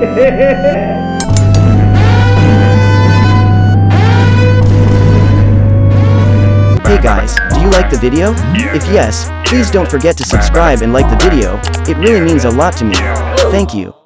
Hey guys, do you like the video? If yes, please don't forget to subscribe and like the video, it really means a lot to me. Thank you.